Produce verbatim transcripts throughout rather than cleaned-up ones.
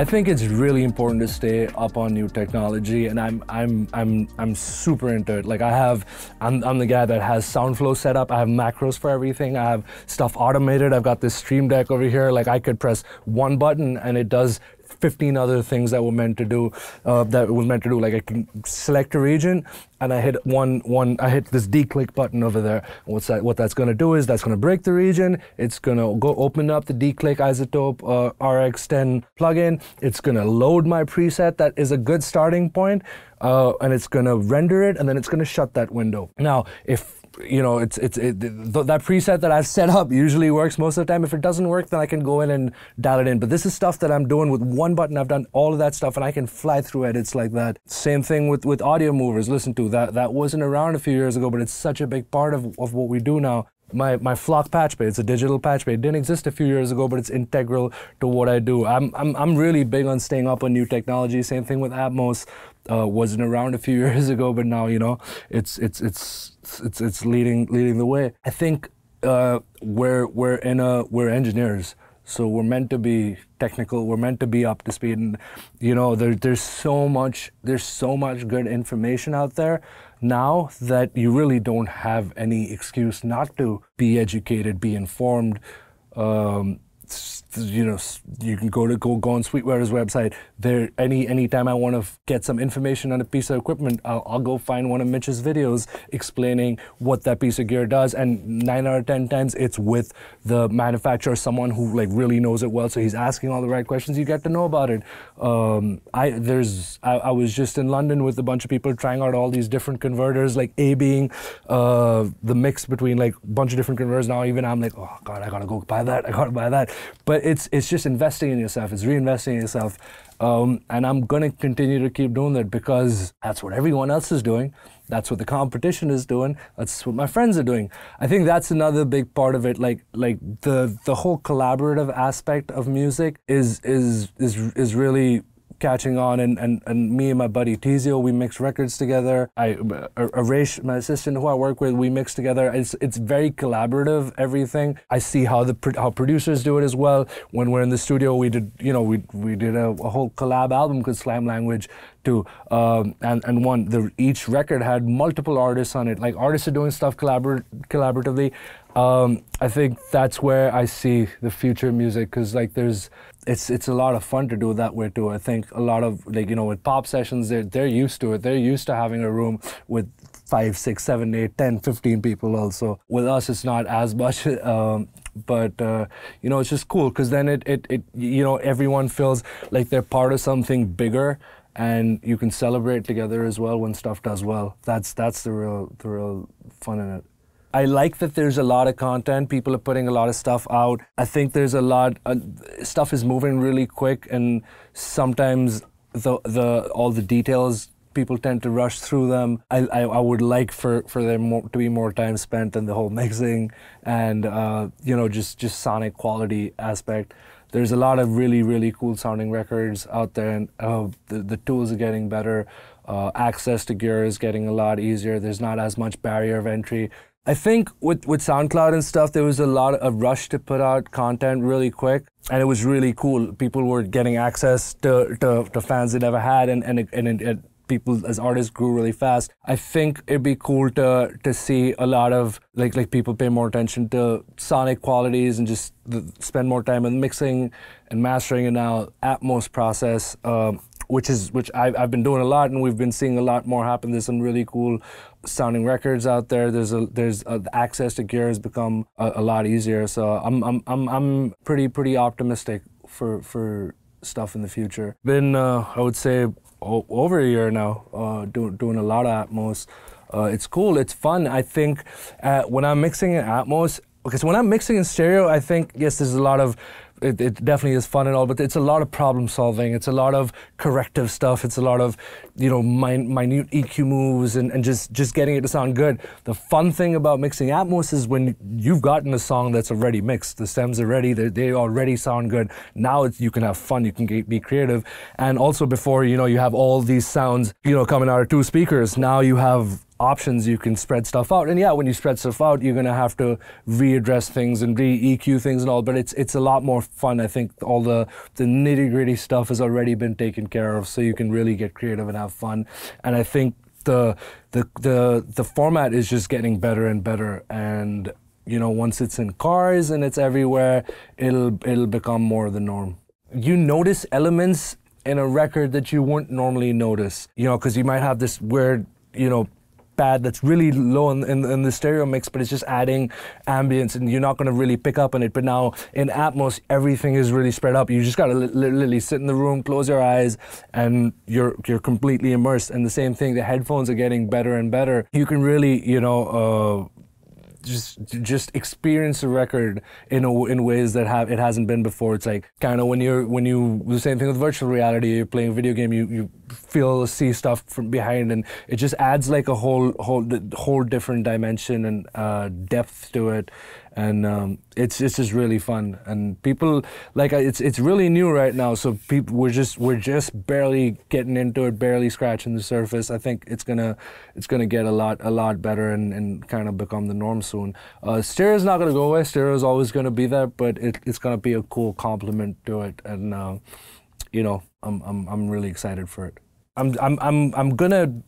I think it's really important to stay up on new technology, and I'm I'm I'm I'm super into it. Like I have, I'm I'm the guy that has Soundflow set up. I have macros for everything. I have stuff automated. I've got this Stream Deck over here. Like I could press one button and it does fifteen other things that were meant to do, uh, that it was meant to do. Like I can select a region, and I hit one, one. I hit this declick button over there. What's that? What that's going to do is that's going to break the region. It's going to go open up the declick iZotope uh, R X ten plugin. It's going to load my preset. That is a good starting point, uh, and it's going to render it, and then it's going to shut that window. Now, if you know, it's it's it, th that preset that I've set up usually works most of the time. If it doesn't work, then I can go in and dial it in. But this is stuff that I'm doing with one button. I've done all of that stuff, and I can fly through edits like that. Same thing with with audio movers. Listen to that. That wasn't around a few years ago, but it's such a big part of of what we do now. My my Flock patch page, it's a digital patch page. It didn't exist a few years ago, but it's integral to what I do. I'm I'm I'm really big on staying up on new technology. Same thing with Atmos. Uh, wasn't around a few years ago, but now you know it's it's it's it's it's leading leading the way. I think uh, we're we're in a we're engineers, so we're meant to be technical. We're meant to be up to speed, and you know there there's so much there's so much good information out there now that you really don't have any excuse not to be educated, be informed. Um, You know, you can go to go go on Sweetwater's website. There, any anytime I want to get some information on a piece of equipment, I'll, I'll go find one of Mitch's videos explaining what that piece of gear does. And nine out of ten times, it's with the manufacturer, someone who like really knows it well. So he's asking all the right questions. You get to know about it. Um, I there's I, I was just in London with a bunch of people trying out all these different converters, like A being uh, the mix between like a bunch of different converters. Now even I'm like, oh God, I gotta go buy that. I gotta buy that. But it's it's just investing in yourself. It's reinvesting in yourself, um, and I'm gonna continue to keep doing that because that's what everyone else is doing. That's what the competition is doing. That's what my friends are doing. I think that's another big part of it. Like like the the whole collaborative aspect of music is is is is really catching on, and, and, and me and my buddy Tizio, we mix records together. I, Arish, my assistant who I work with, we mix together. It's it's very collaborative, everything. I see how the how producers do it as well. When we're in the studio, we did you know we we did a, a whole collab album called Slam Language too, um, and and one the each record had multiple artists on it. Like artists are doing stuff collabor collaboratively. Um, I think that's where I see the future of music, because like there's. It's it's a lot of fun to do it that way too. I think a lot of like you know with pop sessions they're they're used to it. They're used to having a room with five, six, seven, eight, ten, fifteen people also. With us it's not as much, um, but uh, you know it's just cool because then it, it it you know everyone feels like they're part of something bigger, and you can celebrate together as well when stuff does well. That's that's the real the real fun in it. I like that there's a lot of content. People are putting a lot of stuff out. I think there's a lot, uh, stuff is moving really quick, and sometimes the the all the details, people tend to rush through them. I I, I would like for for there more, to be more time spent in the whole mixing and uh, you know just just sonic quality aspect. There's a lot of really really cool sounding records out there, and uh, the the tools are getting better. Uh, access to gear is getting a lot easier. There's not as much barrier of entry. I think with, with SoundCloud and stuff, there was a lot of a rush to put out content really quick, and it was really cool. People were getting access to, to, to fans they never had, and, and, it, and it, it, people as artists grew really fast. I think it'd be cool to, to see a lot of like, like people pay more attention to sonic qualities and just the, spend more time in mixing and mastering, and now Atmos process, um, which is which I've, I've been doing a lot, and we've been seeing a lot more happen. There's some really cool sounding records out there. There's a there's a, the access to gear has become a, a lot easier. So I'm I'm I'm I'm pretty pretty optimistic for for stuff in the future. Been uh, I would say o over a year now uh, doing doing a lot of Atmos. Uh, it's cool. It's fun. I think uh, when I'm mixing in Atmos, because when I'm mixing in stereo, I think yes, there's a lot of It, it definitely is fun and all, but it's a lot of problem solving. It's a lot of corrective stuff. It's a lot of, you know, min minute E Q moves and, and just, just getting it to sound good. The fun thing about mixing Atmos is when you've gotten a song that's already mixed, the stems are ready, they already sound good. Now it's, you can have fun, you can get, be creative. And also before, you know, you have all these sounds, you know, coming out of two speakers. Now you have options you can spread stuff out. And yeah, when you spread stuff out, you're gonna have to readdress things and re-E Q things and all, but it's it's a lot more fun. I think all the, the nitty-gritty stuff has already been taken care of, so you can really get creative and have fun. And I think the the the the format is just getting better and better, and you know, once it's in cars and it's everywhere, it'll it'll become more the norm. You notice elements in a record that you wouldn't normally notice, you know, because you might have this weird, you know, pad that's really low in, in, in the stereo mix, but it's just adding ambience and you're not going to really pick up on it. But now in Atmos, everything is really spread up. You just got to li literally sit in the room, close your eyes, and you're you're completely immersed. And the same thing, the headphones are getting better and better. You can really, you know, uh, just just experience a record in a, in ways that have it hasn't been before. It's like kind of when you're when you the same thing with virtual reality. You're playing a video game, you you feel see stuff from behind, and it just adds like a whole whole whole different dimension and uh, depth to it. And um, it's it's just really fun. And people like it's it's really new right now. So people we're just we're just barely getting into it, barely scratching the surface. I think it's gonna it's gonna get a lot a lot better and, and kind of become the norm soon. Uh, stereo's not gonna go away. Stereo's always gonna be there, but it, it's gonna be a cool complement to it. And uh, you know, I'm I'm I'm really excited for it. I'm I'm I'm I'm gonna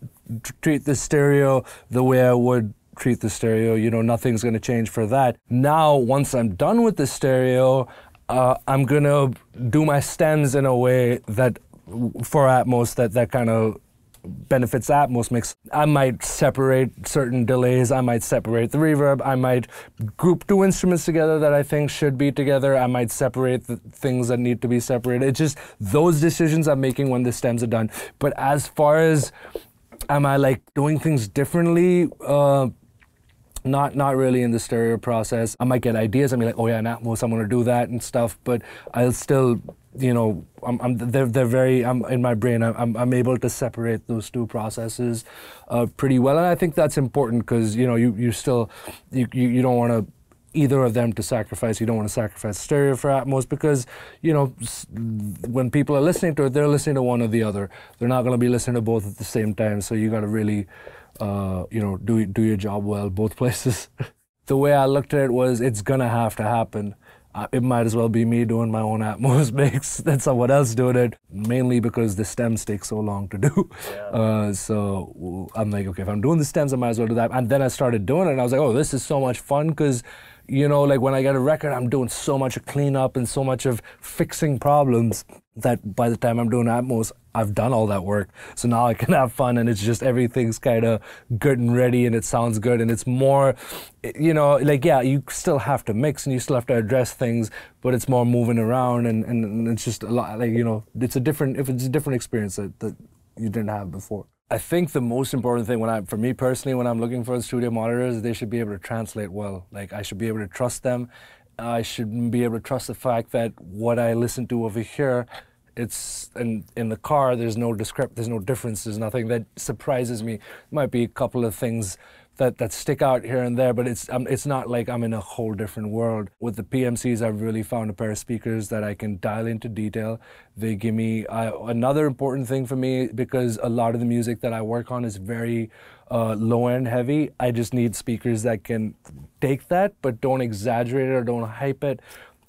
treat the stereo the way I would treat the stereo, you know, nothing's gonna change for that. Now, once I'm done with the stereo, uh, I'm gonna do my stems in a way that, for Atmos, that, that kind of benefits Atmos mix. I might separate certain delays, I might separate the reverb, I might group two instruments together that I think should be together, I might separate the things that need to be separated. It's just those decisions I'm making when the stems are done. But as far as, am I like doing things differently? Uh, Not not really in the stereo process. I might get ideas. I mean, like, oh yeah, in Atmos I'm gonna do that and stuff. But I'll still, you know, I'm, I'm they're they're very. I'm in my brain. I'm I'm able to separate those two processes uh, pretty well, and I think that's important because you know you you still you you, you don't want to either of them to sacrifice. You don't want to sacrifice stereo for Atmos because, you know, when people are listening to it, they're listening to one or the other. They're not gonna be listening to both at the same time. So you gotta really, Uh, you know, do do your job well both places. The way I looked at it was, it's gonna have to happen. Uh, it might as well be me doing my own Atmos mix than someone else doing it, mainly because the stems take so long to do. Yeah. Uh, so I'm like, okay, if I'm doing the stems, I might as well do that. And then I started doing it, and I was like, oh, this is so much fun, because, you know, like when I get a record, I'm doing so much of cleanup and so much of fixing problems that by the time I'm doing Atmos, I've done all that work. So now I can have fun, and it's just everything's kind of good and ready, and it sounds good, and it's more, you know, like, yeah, you still have to mix and you still have to address things, but it's more moving around, and, and it's just a lot, like, you know, it's a different, if it's a different experience that, that you didn't have before. I think the most important thing when I, for me personally, when I'm looking for studio monitors, they should be able to translate well. Like, I should be able to trust them. I should be able to trust the fact that what I listen to over here, it's in, in the car, there's no discrep, there's no difference, there's nothing that surprises me. Might be a couple of things that, that stick out here and there, but it's, um, it's not like I'm in a whole different world. With the P M Cs, I've really found a pair of speakers that I can dial into detail. They give me, uh, another important thing for me, because a lot of the music that I work on is very uh, low-end heavy, I just need speakers that can take that, but don't exaggerate it or don't hype it,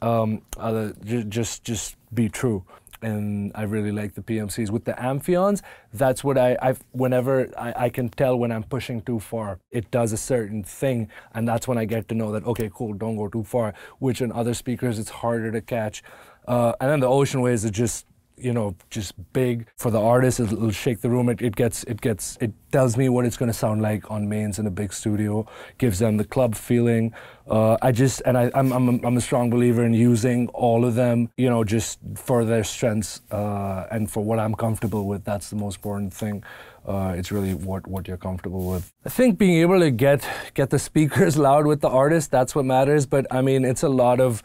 um, uh, just, just be true. And I really like the P M Cs. With the Amphions, that's what I, I've, whenever I, I can tell when I'm pushing too far, it does a certain thing, and that's when I get to know that, okay, cool, don't go too far, which in other speakers, it's harder to catch. Uh, and then the Ocean Waves are just, you know, just big. For the artist, it'll shake the room. It, it gets, it gets, it tells me what it's gonna sound like on mains in a big studio, gives them the club feeling. Uh, I just, and I, I'm, I'm, I'm a strong believer in using all of them, you know, just for their strengths uh, and for what I'm comfortable with. That's the most important thing. Uh, it's really what, what you're comfortable with. I think being able to get, get the speakers loud with the artist, that's what matters. But I mean, it's a lot of,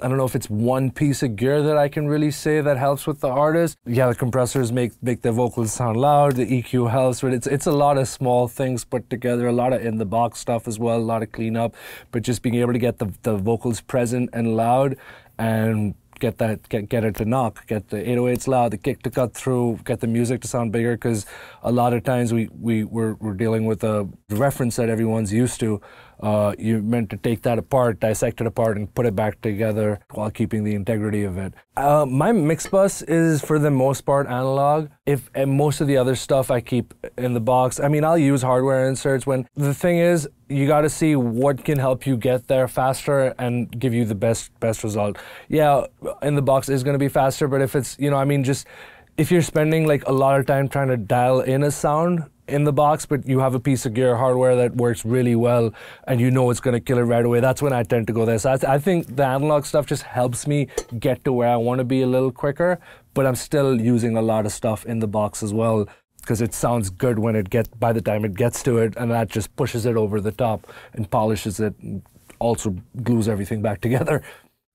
I don't know if it's one piece of gear that I can really say that helps with the artist. Yeah, the compressors make make their vocals sound loud, the E Q helps, but it's it's a lot of small things put together, a lot of in-the-box stuff as well, a lot of cleanup, but just being able to get the, the vocals present and loud and get that, get, get it to knock, get the eight oh eights loud, the kick to cut through, get the music to sound bigger, because a lot of times we, we, we're, we're dealing with a reference that everyone's used to. Uh, you're meant to take that apart, dissect it apart, and put it back together while keeping the integrity of it. Uh, my mix bus is, for the most part, analog. If and most of the other stuff I keep in the box. I mean, I'll use hardware inserts when the thing is, you got to see what can help you get there faster and give you the best best result. Yeah, in the box is going to be faster, but if it's, you know, I mean, just if you're spending like a lot of time trying to dial in a sound in the box, but you have a piece of gear hardware that works really well and you know it's going to kill it right away, that's when I tend to go there. So I, th I think the analog stuff just helps me get to where I want to be a little quicker, but I'm still using a lot of stuff in the box as well, because it sounds good when it get, by the time it gets to it, and that just pushes it over the top and polishes it and also glues everything back together.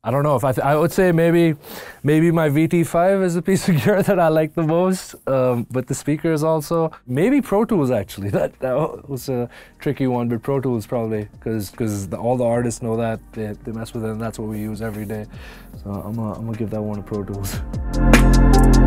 I don't know if I, th I would say maybe maybe my V T five is a piece of gear that I like the most, um, but the speakers also. Maybe Pro Tools, actually. That, that was a tricky one, but Pro Tools probably, because all the artists know that, they, they mess with it, and that's what we use every day. So I'm gonna, I'm gonna give that one to Pro Tools.